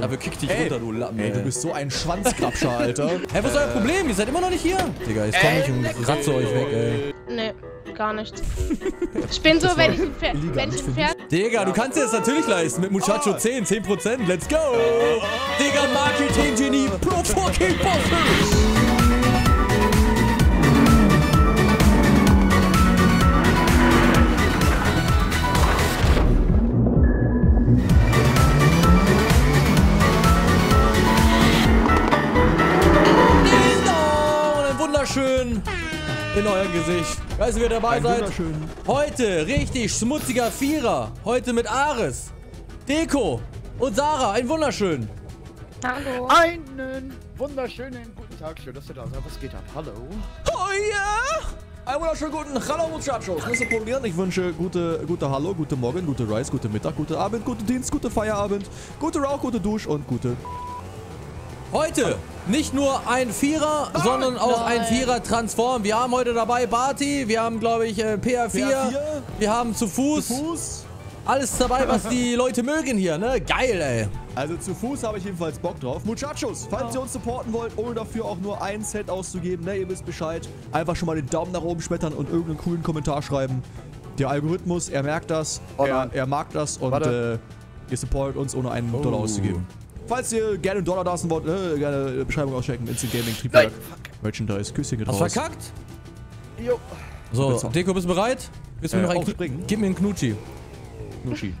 Aber kick dich runter, du Lappen. Ey, du bist so ein Schwanzkrabscher, Alter. Hey, was ist euer Problem? Ihr seid immer noch nicht hier. Digga, ich komm nicht und ratze euch weg, ey. Nee, gar nicht. Ich bin so, wenn ich ein Pferd... Digga, du kannst dir das natürlich leisten. Mit Muchacho 10%. Let's go. Digga, Marketing-Genie. Pro fucking Boffel. Schön in euer Gesicht. Weißt du, wer dabei seid? Heute richtig schmutziger Vierer. Heute mit Ares, Deko und Sarah. Ein wunderschön. Hallo. Einen wunderschönen guten Tag. Schön, dass ihr da seid. Was geht ab? Hallo. Oh ja. Einen wunderschönen guten Hallo, Muchachos. Müssen probieren. Ich wünsche gute Hallo, gute Morgen, gute Reis, gute Mittag, gute Abend, guten Dienst, gute Feierabend, gute Rauch, gute Dusch und gute... Heute nicht nur ein Vierer, sondern auch ein Vierer-Transform. Wir haben heute dabei Barty, wir haben, glaube ich, PA4, wir haben zu Fuß. Alles dabei, was die Leute mögen hier, ne? Geil, ey. Also zu Fuß habe ich jedenfalls Bock drauf. Muchachos, falls ihr uns supporten wollt, ohne dafür auch nur ein Cent auszugeben, ne, ihr wisst Bescheid, einfach schon mal den Daumen nach oben schmettern und irgendeinen coolen Kommentar schreiben. Der Algorithmus, er merkt das, er mag das und ihr supportet uns, ohne einen Dollar auszugeben. Falls ihr gerne einen Dollar da lassen wollt, gerne Beschreibung auschecken, Instant Gaming, Triebwerk, Merchandise, Küsschen geht raus. Hast du verkackt? Jo. So, Deko, bist du bereit? Willst du mir noch einen... Gib mir einen Knutschi. Knutschi.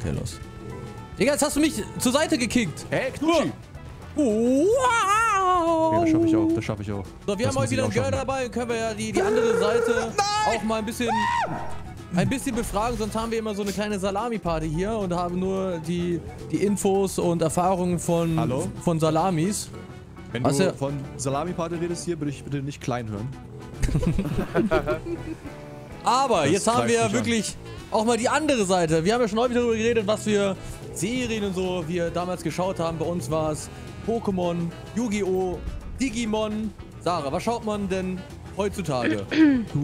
Okay, los. Digga, jetzt hast du mich zur Seite gekickt. Hey, Knutschi. Wow. Okay, das schaffe ich auch, das schaffe ich auch. So, wir haben heute wieder einen Girl dabei, können wir ja die andere Seite auch mal ein bisschen befragen, sonst haben wir immer so eine kleine Salami-Party hier und haben nur die Infos und Erfahrungen von Salamis. Wenn du von Salami-Party redest hier, würde ich bitte nicht klein hören. Aber jetzt haben wir wirklich auch mal die andere Seite. Wir haben ja schon häufig darüber geredet, was wir Serien und so wir damals geschaut haben. Bei uns war es Pokémon, Yu-Gi-Oh!, Digimon. Sarah, was schaut man denn heutzutage?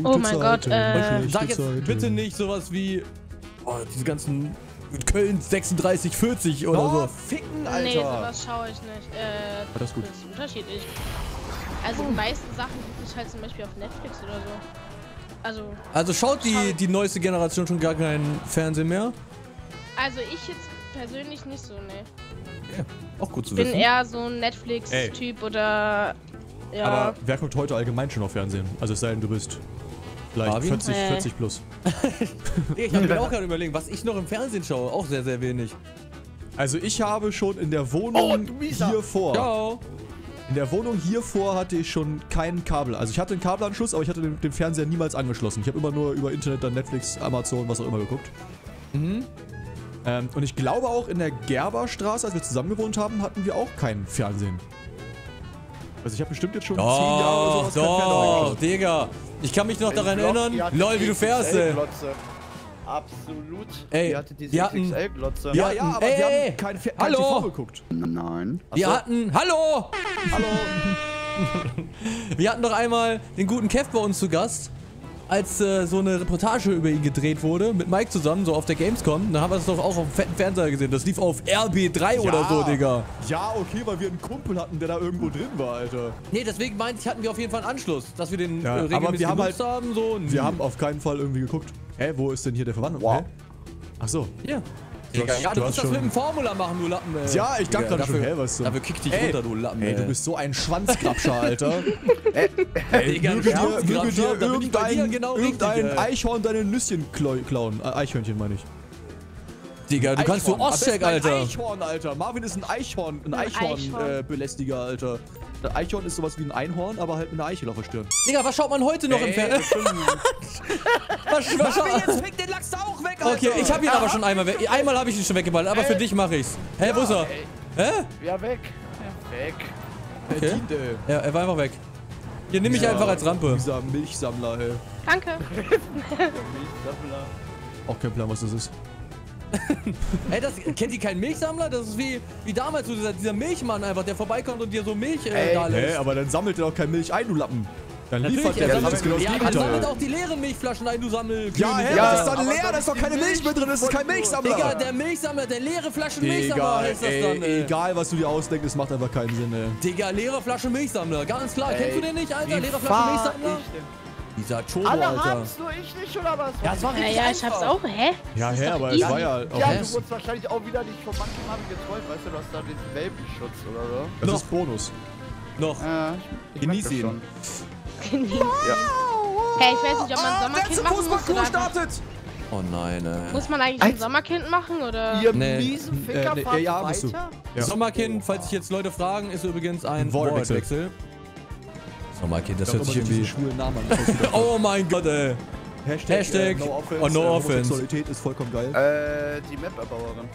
Oh mein Gott, sag jetzt bitte nicht sowas wie diese ganzen Köln 3640 oder so. Ficken, Alter. Nee, sowas schaue ich nicht. Das ist unterschiedlich. Also die meisten Sachen gibt es halt zum Beispiel auf Netflix oder so. Also schaut die neueste Generation schon gar keinen Fernsehen mehr? Also ich jetzt persönlich nicht so, ne. Ja, auch gut zu wissen. Ich bin eher so ein Netflix-Typ oder... Ja. Aber wer guckt heute allgemein schon auf Fernsehen? Also es sei denn, du bist vielleicht 40 plus. Ich habe mir auch gerade überlegt, was ich noch im Fernsehen schaue. Auch sehr, sehr wenig. Also ich habe schon in der Wohnung hier vor... Ciao. In der Wohnung hier vor hatte ich schon keinen Kabel. Also ich hatte einen Kabelanschluss, aber ich hatte den Fernseher niemals angeschlossen. Ich habe immer nur über Internet, dann Netflix, Amazon, was auch immer geguckt. Mhm. Und ich glaube auch in der Gerberstraße, als wir zusammen gewohnt haben, hatten wir auch kein Fernsehen. Also ich habe bestimmt jetzt schon 10 Jahre oder sowas Digga. Ich kann mich noch daran erinnern. Lol, wie du fährst, ey. Absolut. Ey, die hatten... aber wir haben kein TV geguckt. Nein. Wir hatten... Hallo! Hallo! Wir hatten doch einmal den guten Kev bei uns zu Gast, als so eine Reportage über ihn gedreht wurde, mit Mike zusammen, so auf der Gamescom. Da haben wir es doch auch auf dem fetten Fernseher gesehen. Das lief auf RB3 oder so, Digga. Ja, okay, weil wir einen Kumpel hatten, der da irgendwo drin war, Alter. Nee, deswegen meinte ich, hatten wir auf jeden Fall einen Anschluss, dass wir den regelmäßig genutzt haben. So. Wir haben auf keinen Fall irgendwie geguckt. Hä, wo ist denn hier der Verwandte? Wow. Ach so. Ja. Ja, du musst das mit dem Formula machen, du Lappen, ey. Ja, ich dachte gerade schon, hä, was so. Dafür kick dich runter, du Lappen, ey. Du bist so ein Schwanzkrabscher, Alter. Digga, möge dir irgendein Eichhorn deine Nüsschen klauen. Eichhörnchen, meine ich. Digga, du kannst so Ostcheck, Alter. Ein Eichhorn, Alter. Marvin ist ein Eichhorn. Ein Eichhorn-Belästiger, Alter. Ein Eichhorn ist sowas wie ein Einhorn, aber halt mit einer Eichel auf der Stirn. Digga, was schaut man heute noch im Fernsehen? Marvin, jetzt fick den Lachs da auch weg, Alter. Okay, ich hab ihn aber schon einmal weg. Einmal hab ich ihn schon weggeballert, aber für dich mach ich's. Hä, wo ist er? Hä? Ja, weg. Ja, weg. Okay. Ja, er war einfach weg. Hier, nimm mich einfach als Rampe. Dieser Milchsammler, ey. Danke. Milchsammler. Auch kein Plan, was das ist. Ey, das kennt ihr keinen Milchsammler? Das ist wie damals, so dieser Milchmann einfach, der vorbeikommt und dir so Milch da lässt. Ey, aber dann sammelt er doch kein Milch ein, du Lappen. Dann liefert der das genau das Gegenteil. Sammelt auch die leeren Milchflaschen ein, du Sammelkönig. Ja, Herr, ja, das ist dann leer, da ist doch keine Milch mehr drin, das ist kein Milchsammler. Digga, der Milchsammler, der leere Flaschen Milchsammler heißt das dann, ey. Egal, was du dir ausdenkst, es macht einfach keinen Sinn, ey. Digga, leere Flaschen Milchsammler, ganz klar. Kennst du den nicht, Alter? Leere Flaschen Milchsammler? Dieser Chobo, Alter. Alle haben's, nur ich nicht, oder was? Ja, das war richtig. Ja, ich hab's auch, hä? Ja, hä, aber es war ja... Ja, du wurdest wahrscheinlich auch wieder nicht vom Manchmal geträumt, weißt du, du hast da den Welpenschutz, oder so. Das ist Bonus. Noch. Genieß ihn. Genieß. Ja. Hey, ich weiß nicht, ob man ein Sommerkind machen muss oder startet. Oh nein, ey. Muss man eigentlich ein Sommerkind machen, oder? Ihr miesen Ficker, fahrt weiter? Ja. Sommerkind, falls sich jetzt Leute fragen, ist übrigens ein Wortwechsel. Sommerkind, das hört sich irgendwie... schwulen Namen an. Oh mein Gott, ey. Hashtag no offense. Oh, no offense. Sexualität ist vollkommen geil. Die Map-Erbauerin,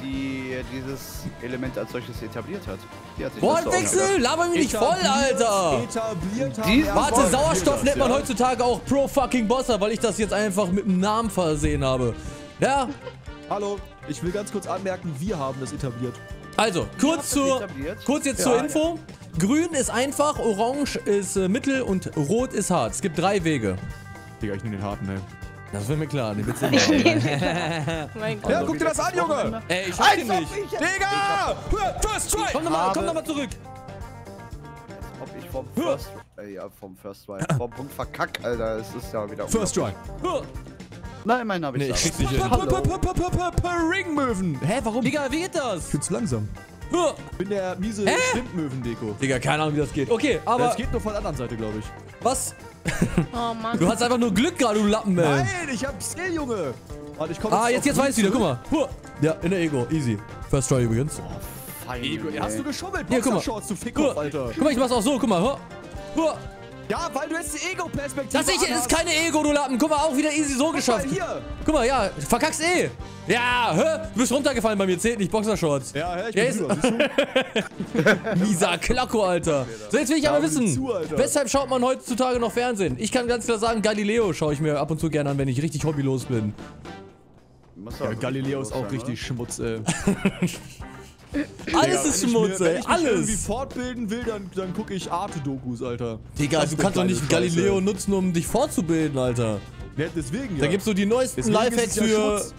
die dieses Element als solches etabliert hat. Wortwechsel? Laber mich nicht voll, Alter! Warte, Sauerstoff nennt man heutzutage auch Pro-Fucking-Bosser, weil ich das jetzt einfach mit dem Namen versehen habe. Ja? Hallo, ich will ganz kurz anmerken, wir haben das etabliert. Also, kurz jetzt zur Info. Ja. Grün ist einfach, orange ist mittel und rot ist hart. Es gibt 3 Wege. Digga, ich nehme den harten, ey. Das wird mir klar, den Witz nicht. Ja, guck dir das an, Junge! Ey, ich weiß nicht! Digga! First Try! Komm nochmal zurück! Als ob ich vom First Try. Vom Punkt verkack, Alter, es ist ja wieder... First Try! Nein, meinen hab ich nicht. Nee, ich Ringmöwen! Hä, warum? Digga, wie geht das? Ich find's langsam. Ich bin der miese Schwimmöwen-Deko. Digga, keine Ahnung, wie das geht. Okay, aber... Das geht nur von der anderen Seite, glaube ich. Was? Oh Mann. Du hast einfach nur Glück gerade, du Lappen, ey. Nein, ich hab Skill, Junge. Warte, ich komm jetzt weiß ich wieder, guck mal. Ja, in der Ego, easy. First Try übrigens. Oh, fein, Ego, hast du geschummelt? Ja, guck mal. Shorts, du Fickhoff, Alter. Guck mal, ich mach's auch so, guck mal. Ja, weil du jetzt die Ego-Perspektive hast. Das ist keine Ego, du Lappen. Guck mal, auch wieder easy so geschafft. Hier. Guck mal, ja, verkackst Ja, du bist runtergefallen bei mir, zählt nicht, Boxershorts. Ja, ich bin drüber, siehst du? Mieser Klacko, Alter. So, jetzt will ich aber wissen, weshalb schaut man heutzutage noch Fernsehen? Ich kann ganz klar sagen, Galileo schaue ich mir ab und zu gerne an, wenn ich richtig hobbylos bin. Ja, Galileo ist auch richtig Schmutz, ey. Alles ist Schmutz, ey. Alles. Wenn ich mich irgendwie fortbilden will, dann gucke ich Arte-Dokus, Alter. Digga, du kannst doch nicht Galileo nutzen, um dich fortzubilden, Alter. Ja, deswegen, ja. Da gibt's so die neuesten Lifehacks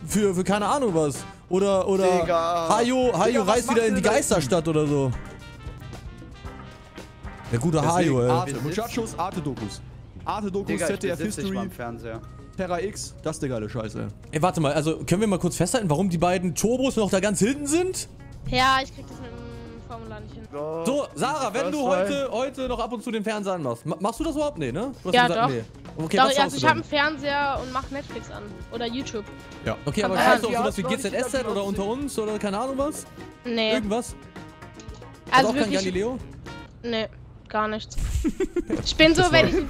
für keine Ahnung was. Oder Hayo reist wieder in die Geisterstadt oder so. Der gute Hayo, ey. Muchachos, Arte-Dokus. Arte-Dokus, ZDF History, Terra X, das ist der geile Scheiße, ey. Ey, warte mal, also können wir mal kurz festhalten, warum die beiden Turbos noch da ganz hinten sind? Ja, ich krieg das mit dem Formular nicht hin. So, Sarah, wenn du heute noch ab und zu den Fernseher anmachst, machst du das überhaupt? Nee, ne? Du hast ja gesagt, doch. Nee. Okay, doch, also ich habe einen Fernseher und mache Netflix an. Oder YouTube. Ja. Okay, aber kannst du auch sowas wie GZSZ oder Unter uns oder keine Ahnung was? Nee. Irgendwas? Also auch kein Galileo? Nee, gar nichts. Ich bin so, wenn ich den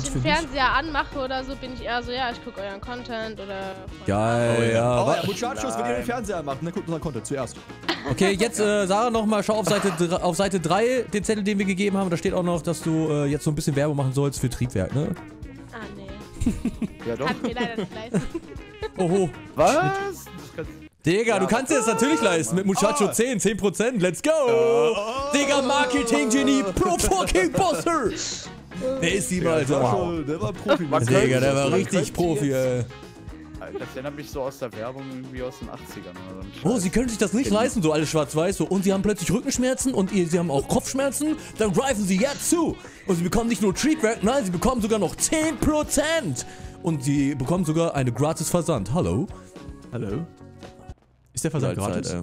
Fernseher anmache oder so, bin ich eher so, ja, ich gucke euren Content oder... Geil, ja. Oh, ja, Muchachos, wenn ihr den Fernseher anmacht, dann guckt unseren Content zuerst. Okay, jetzt, Sarah, nochmal, schau auf Seite 3, den Zettel, den wir gegeben haben. Da steht auch noch, dass du jetzt so ein bisschen Werbung machen sollst für Triebwerk, ne? Ah, nee. Ja, doch. Kann mir leider nicht leisten. Oho. Was? Digga, ja, du kannst dir das natürlich leisten. Mit Muchacho 10%. Let's go! Digga, Marketing-Genie, Pro-Fucking-Bosser! Der ist die mal, Alter. Wow. Der war Profi. Digga, der war richtig Profi, ey. Das erinnert mich so aus der Werbung irgendwie aus den 80ern. Oh, sie können sich das nicht leisten, so alles schwarz-weiß. So. Und sie haben plötzlich Rückenschmerzen und sie haben auch Kopfschmerzen. Dann greifen sie jetzt zu. Und sie bekommen nicht nur Treatment, nein, sie bekommen sogar noch 10%. Und sie bekommen sogar einen gratis Versand. Hallo? Hallo? Ist der Versand gratis?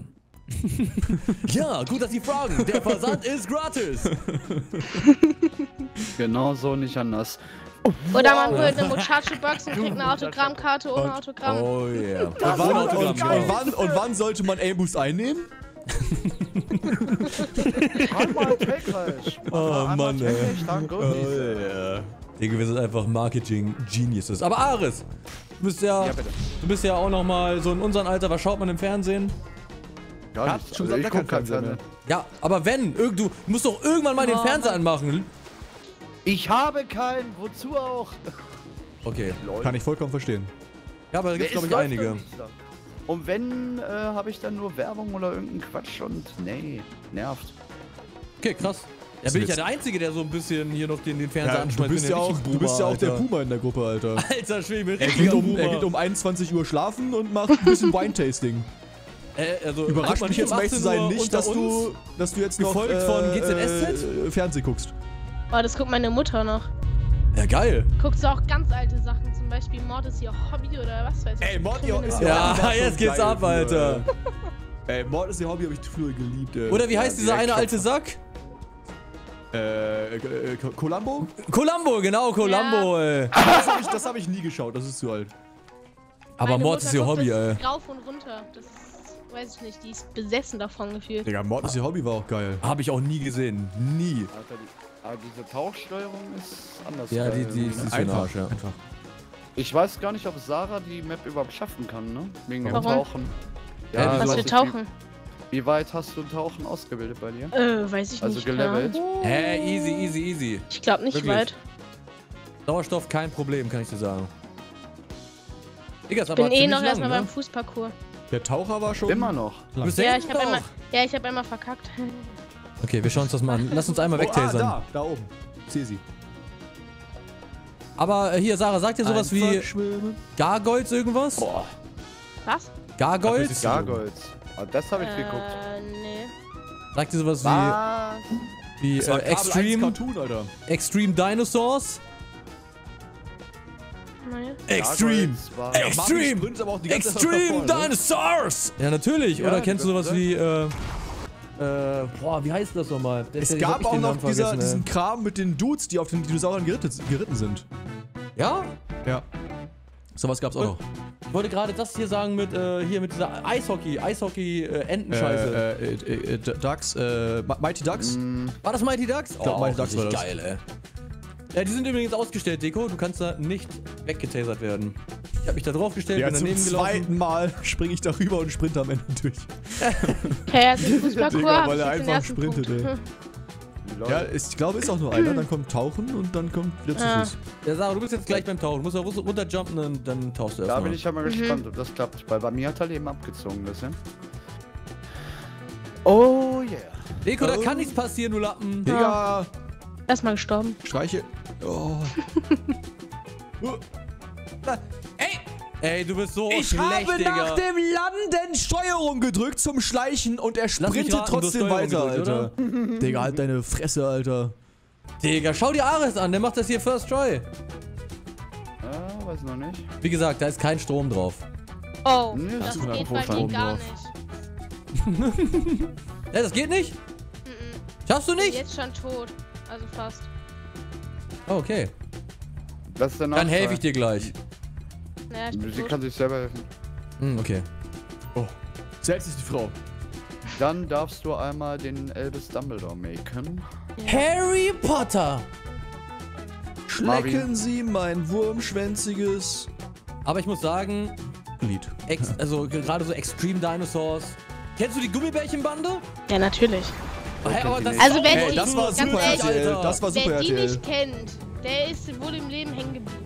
Ja, gut, dass Sie fragen. Der Versand ist gratis. Genau so, nicht anders. Oder man holt eine Muchacho-Box und kriegt eine Autogrammkarte ohne Autogramm. Oh yeah. Und wann sollte man Aimboost einnehmen? Oh Mann, ey. Oh, yeah. Digga, wir sind einfach Marketing-Geniuses. Aber Ares, du bist ja auch nochmal so in unserem Alter. Was schaut man im Fernsehen? Gar nicht. Schon ich guck keinen Fernsehen. Ja, aber wenn, du musst doch irgendwann mal den Fernseher anmachen. Ich habe keinen, wozu auch? Okay, kann ich vollkommen verstehen. Ja, aber da gibt es, glaube ich, einige. Und wenn, habe ich dann nur Werbung oder irgendeinen Quatsch und nee, nervt. Okay, krass. Da bin ich ja der Einzige, der so ein bisschen hier noch den Fernseher anschmeißt. Du bist ja auch der Puma in der Gruppe, Alter. Alter Schwede, er geht um 21 Uhr schlafen und macht ein bisschen Wine-Tasting. Also überrascht mich jetzt meistens nicht, dass du jetzt noch von Fernseh guckst. Boah, das guckt meine Mutter noch. Ja, geil. Guckst du auch ganz alte Sachen, zum Beispiel Mord ist ihr Hobby oder was weiß ich. Ey, Mord ist ihr Hobby. Ja, jetzt geht's ab, Alter. Ey, Mord ist ihr Hobby, habe ich früher geliebt. Oder wie heißt dieser eine alte Sack? Columbo? Columbo, genau, Columbo, ey. Das hab ich nie geschaut, das ist zu alt. Aber Mord ist ihr Hobby, ey. Rauf und runter, das ist... Weiß ich nicht, die ist besessen davon gefühlt. Digga, Mord ist ihr Hobby war auch geil. Hab ich auch nie gesehen. Nie. Alter, diese Tauchsteuerung ist anders. Ja, die ist einfach. Ja. Einfach. Ich weiß gar nicht, ob Sarah die Map überhaupt schaffen kann, ne? Wegen dem Tauchen. Ja, was für Tauchen? Wie weit hast du Tauchen ausgebildet bei dir? Weiß ich nicht. Also gelevelt. Hä, easy. Ich glaube nicht weit. Sauerstoff kein Problem, kann ich dir sagen. Digga, ich bin eh noch erstmal beim Fußparcours. Der Taucher war schon... Immer noch. Ja, ich hab einmal verkackt. Okay, wir schauen uns das mal an. Lass uns einmal wegtasern. Da oben. Sieh sie. Aber hier, Sarah, sagt ihr sowas einfach wie... Schwimmen. Gargoyles irgendwas? Boah. Was? Gargoyles? Das ist Gargoyles. Das hab ich geguckt. Nee. Sagt ihr sowas wie... Das war Cartoon, Alter. Extreme Dinosaurs? Extreme Dinosaurs! Ja, natürlich. Ja, oder kennst du sowas wie, boah, wie heißt das nochmal? Es gab auch noch diesen Kram mit den Dudes, die auf den Dinosauriern geritten sind. Ja? Ja. Sowas gab's auch noch. Ich wollte gerade das hier sagen mit, hier mit dieser Eishockey-Entenscheiße. Ducks, Mighty Ducks? War das Mighty Ducks? Oh, Mighty Ducks war das. Geil, ey. Ja, die sind übrigens ausgestellt, Deko. Du kannst da nicht weggetasert werden. Ich hab mich da drauf gestellt, bin daneben gelaufen. Zum zweiten Mal springe ich darüber und sprinte am Ende durch. Ja, Digga, weil er einfach sprintet, ey. Ja, ich glaube, ist auch nur einer. Dann kommt Tauchen und dann kommt wieder zu Fuß. Ja, Sarah, du bist jetzt gleich beim Tauchen. Du musst auch runterjumpen und dann tauchst du erstmal. Da bin ich ja mal gespannt, ob das klappt. Weil bei mir hat er eben abgezogen, ein bisschen. Oh, yeah. Deko, da kann nichts passieren, du Lappen. Digga. Erstmal gestorben. Streiche. Oh. Ey, du bist so schlecht, Digga. Ich habe nach dem Landen Steuerung gedrückt zum Schleichen und er sprintet trotzdem weiter, Alter. Digga, halt deine Fresse, Alter. Digga, schau dir Ares an, der macht das hier First Try. Ah, weiß noch nicht. Wie gesagt, da ist kein Strom drauf. Oh, nee, das geht bei dir gar nicht. Ja, das geht nicht? Schaffst du nicht? Ich bin jetzt schon tot. Also fast. Oh, okay. Das ist der Nachteil. Dann helfe ich dir gleich. Naja, sie kann sich selber helfen. Hm, okay. Oh, selbst ist die Frau. Dann darfst du einmal den Elvis Dumbledore machen. Ja. Harry Potter! Schlecken Sie mein wurmschwänziges... Aber ich muss sagen... Lied. Also gerade so Extreme Dinosaurs. Kennst du die Gummibärchenbande? Ja, natürlich. Also wenn die, das war super RTL, das war super RTL. Wer die nicht kennt, der ist wohl im Leben hängen geblieben.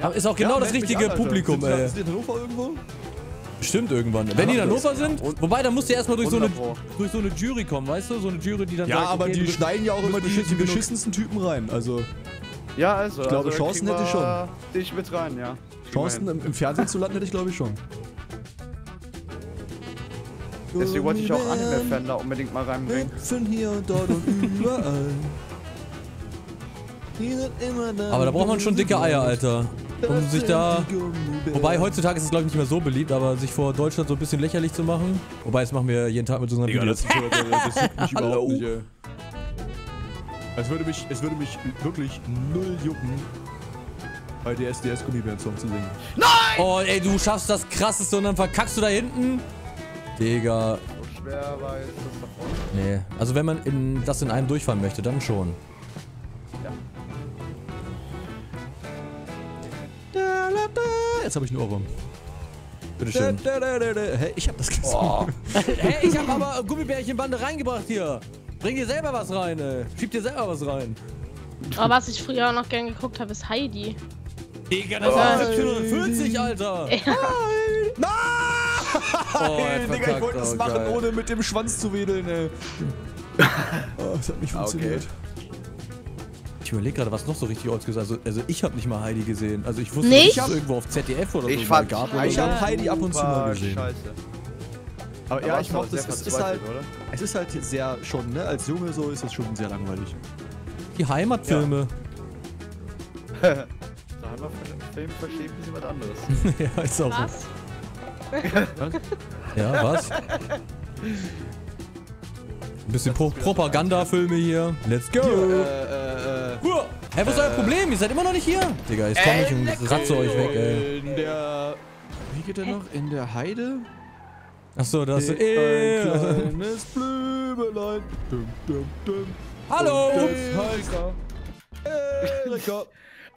Ja. Ist auch genau das richtige Publikum, ey. Ist die in Hannover irgendwo? Bestimmt irgendwann. Ja, wenn die in Hannover sind, wobei, dann musst du erstmal durch so eine Jury kommen, weißt du? So eine Jury, die dann... Ja, sagt, aber okay, die schneiden ja auch immer die beschissensten Typen rein, also... Ja, also... Ich glaube, Chancen hätte ich schon. Dich mit rein, ja. Chancen im Fernsehen zu landen hätte ich glaube ich schon. Deswegen wollte ich auch Anime-Fan da unbedingt mal reinbringen. Hier und dort und überall. Aber da braucht man schon dicke Eier, Alter. Um sich da... Wobei, heutzutage ist es glaube ich nicht mehr so beliebt, aber sich vor Deutschland so ein bisschen lächerlich zu machen. Wobei, das machen wir jeden Tag mit unseren Videos. Das juckt mich überhaupt nicht, ey. Es würde mich wirklich null jucken, bei DSDS Gummibären-Song zu singen. Nein! Oh, ey, du schaffst das Krasseste und dann verkackst du da hinten? Digga. Wer weiß das davon? Nee, also wenn man das in einem durchfahren möchte, dann schon. Ja. Jetzt habe ich einen Ohrwurm. Bitteschön. Hey, ich hab das gesungen. Oh. Hey, ich hab aber Gummibärchenbande reingebracht hier. Bring dir selber was rein, ey. Schieb dir selber was rein. Aber was ich früher auch noch gern geguckt habe, ist Heidi. Digga, das war 40, Alter. Ja. Nein! Nein! Oh, hey, Digga, ich wollte das machen, geil. Ohne mit dem Schwanz zu wedeln, ey. Oh, das hat nicht funktioniert. Okay. Ich überlege gerade, was noch so richtig oldschool ist. Also ich habe nicht mal Heidi gesehen. Also ich wusste nicht, dass es irgendwo auf ZDF oder so gab. Ich habe Heidi ab und zu mal gesehen. Scheiße. Aber ja, ich glaube, es ist halt sehr schon, ne? Als Junge so ist das schon sehr langweilig. Die Heimatfilme. Ja. Der Heimatfilm versteht ein bisschen was anderes. Ja, ist auch was? So. Ja, was? Ein bisschen Propagandafilme hier. Let's go! Hey, was ist euer Problem? Ihr seid immer noch nicht hier? Digga, jetzt komm ich und ratze euch weg, ey. Wie geht der noch? In der Heide? Achso, da ist ein kleines Blümelein. Hallo! Erika!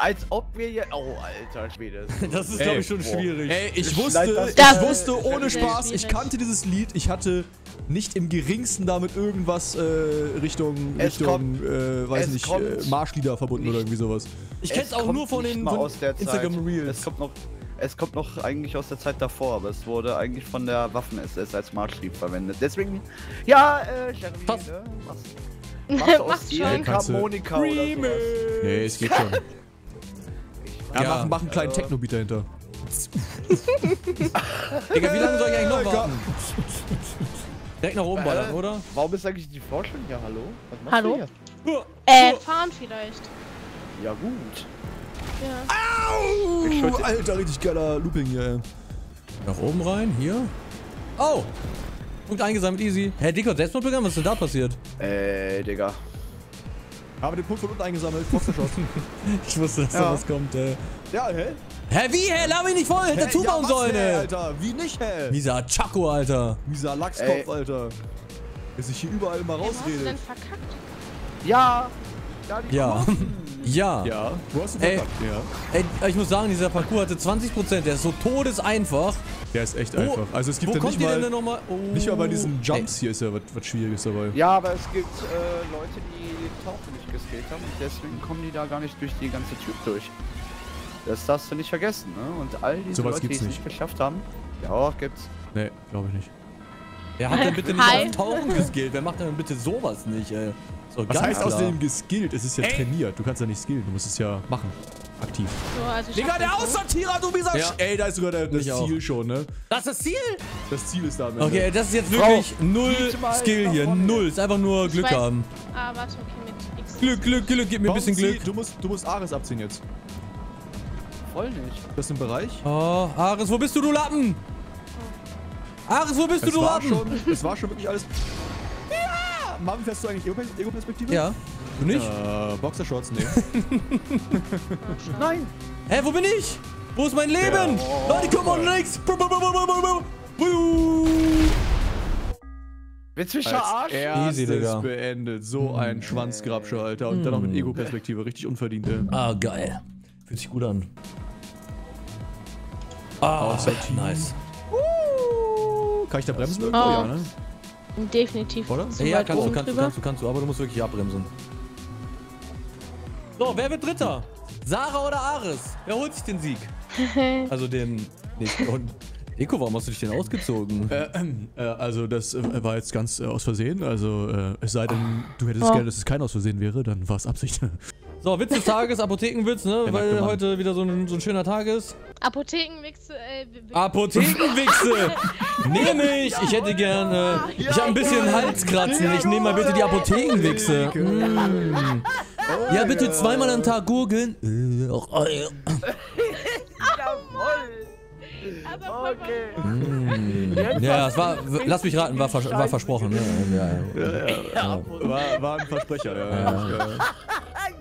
Als ob wir hier... Oh, alter Schwede. Das ist, glaube ich, schon schwierig. Ey, ich wusste ohne Spaß, ich kannte dieses Lied, ich hatte... Nicht im geringsten damit irgendwas Richtung Marschlieder verbunden oder irgendwie sowas. Ich kenn's auch nur von den Instagram Reels. Es kommt noch eigentlich aus der Zeit davor, aber es wurde eigentlich von der Waffen-SS als Marschlied verwendet. Deswegen, ja, was aus ihr Harmonika oder sowas. Nee, es geht schon. Ja, mach einen kleinen Techno-Beat dahinter. Digga, wie lange soll ich eigentlich noch warten? Direkt nach oben ballern, oder? Warum ist eigentlich die Vorstellung? Ja, hallo? Was machst hallo? Du hier? Fahren vielleicht. Ja, gut. Ja. Au! Alter, richtig geiler Looping hier, ey. Nach oben rein, hier. Oh! Punkt eingesammelt, easy. Hä, Digga, Selbstmordprogramm? Was ist denn da passiert? Digga. Habe den Punkt von unten eingesammelt, Postgeschossen. Ich wusste, dass da was kommt, ey. Ja, hä? Hä, wie, hä? Lass mich nicht voll hinter zubauen sollen, ey. Alter, wie nicht, hä? Mieser Chaco, Alter. Mieser Lachskopf, Alter. Dass ich hier überall mal rausrede. Hast du denn verkackt? Ja. Ja. Du hast verkackt, ja. Ey, ich muss sagen, dieser Parcours hatte 20%. Der ist so todeseinfach. Der ist echt einfach. Also es gibt ja nicht mal... Nicht mal bei diesen Jumps hier ist ja was Schwieriges dabei. Ja, aber es gibt Leute, die Tauchen nicht gespielt haben. Deswegen kommen die da gar nicht durch die ganze Tür durch. Das darfst du nicht vergessen, ne? Und all diese Leute, die es nicht geschafft haben. Ja, gibt's. Nee, glaube ich nicht. Wer hat denn bitte nicht auf Tauchen geskillt? Wer macht denn bitte sowas nicht, ey? So, was heißt außerdem geskillt? Es ist ja trainiert. Du kannst ja nicht skillen, du musst es ja machen. Aktiv. So, also Digga, der Aussortierer, du Mieser! Ja. Ey, da ist sogar das Ziel schon, ne? Das ist das Ziel? Das Ziel ist da am Ende. Okay, das ist jetzt wirklich null Skill hier. Null. Ist einfach nur Glück haben. Ah, warte, okay, mit X. Glück, gib mir ein bisschen Glück. Du musst Ares abziehen jetzt. Voll nicht. Das ist ein Bereich. Oh, Ares, wo bist du, du Lappen? Ares, wo bist du Lappen? Es war schon wirklich alles... Ja! Marvin, fährst du eigentlich Ego-Perspektive? Ja. Du nicht? Boxershorts, nee. Nein! Hä, wo bin ich? Wo ist mein Leben? Ja. Oh, Leute, komm on, links! Willst du mich verarschen? Easy, Digga. Beendet. So ein Schwanzgrabscher, Alter. Und dann noch mit Ego-Perspektive. Richtig unverdient, ey. Ah, geil. Fühlt sich gut an. Ah, nice. Kann ich da bremsen irgendwo? Ja, ne? Definitiv. Oder? Ja, kannst du, aber du musst wirklich abbremsen. So, wer wird Dritter? Sarah oder Ares? Wer holt sich den Sieg? Also den... Eko, warum hast du dich denn ausgezogen? Also das war jetzt ganz aus Versehen. Also es sei denn, du hättest gerne, dass es kein aus Versehen wäre, dann war es Absicht. So, Witz des Tages, Apothekenwitz, ne? Der weil heute wieder so ein schöner Tag ist. Apothekenwichse, Apothekenwichse! Nehme ich! Ich hätte gerne. Ich habe ein bisschen Halskratzen. Ich nehme mal bitte die Apothekenwichse. Ja, bitte zweimal am Tag gurgeln. Aber okay. Ja, es war, lass mich raten, war versprochen. War ein Versprecher,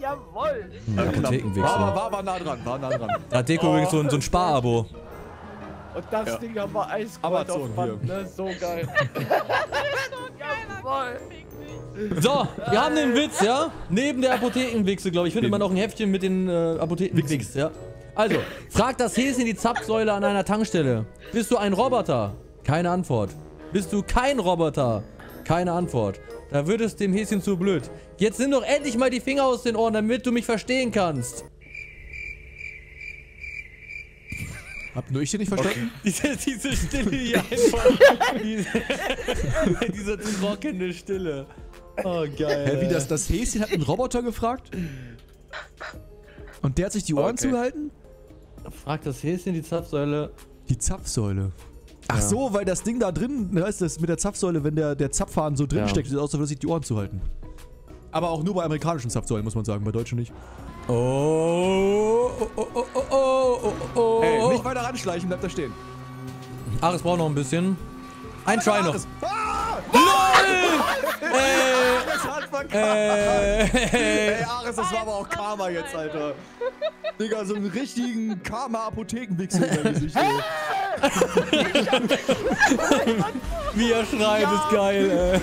Jawohl! Apothekenwechsel. War nah dran, war nah dran. Da hat Deko übrigens so ein Sparabo. Und das Ding haben wir eiskalt auf Band, ne? So geil. So, wir haben den Witz, ja? Neben der Apothekenwichse, glaube ich. Ich finde immer noch ein Heftchen mit den Apothekenwichs, ja? Also, fragt das Häschen die Zapfsäule an einer Tankstelle. Bist du ein Roboter? Keine Antwort. Bist du kein Roboter? Keine Antwort. Da wird es dem Häschen zu blöd. Jetzt nimm doch endlich mal die Finger aus den Ohren, damit du mich verstehen kannst. Hab nur ich den nicht verstanden? Okay. Diese Stille hier einfach. diese trockene Stille. Oh, geil. Hä, wie das Häschen hat einen Roboter gefragt? Und der hat sich die Ohren zugehalten? Fragt das Häschen die Zapfsäule. Die Zapfsäule. Ach so, weil das Ding da drin, weißt du, das mit der Zapfsäule, wenn der Zapfhahn so drin steckt, sieht es aus, als würde sich die Ohren zuhalten. Aber auch nur bei amerikanischen Zapfsäulen, muss man sagen, bei deutschen nicht. Oh. Ey, nicht weiter ranschleichen, bleibt da stehen. Ares braucht noch ein bisschen. Ein Try noch. Ah! LOL! Ey, Ares, das war aber auch Karma jetzt, Alter. Digga, so einen richtigen Karma-Apothekenwichsel in deinem Gesicht. Wie er schreit, ist geil, ey.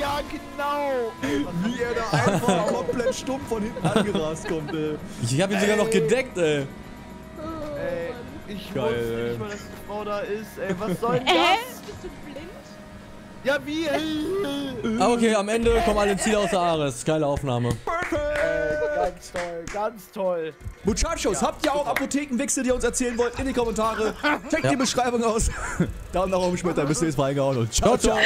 Ja, genau. Wie er da einfach komplett stumpf von hinten angerast kommt, ey. Ich hab ihn sogar noch gedeckt, ey. Ich wusste nicht mal, dass die Frau da ist, ey. Was soll das? Bist du blind? Ja, wie? Okay, am Ende kommen alle Ziele außer Ares. Geile Aufnahme. Ganz toll, ganz toll. Muchachos, habt ihr auch Apothekenwichse, die ihr uns erzählen wollt? In die Kommentare. Checkt die Beschreibung aus. Daumen nach oben, Schmetter. Bis nächstes Mal reingehauen und ciao, ciao.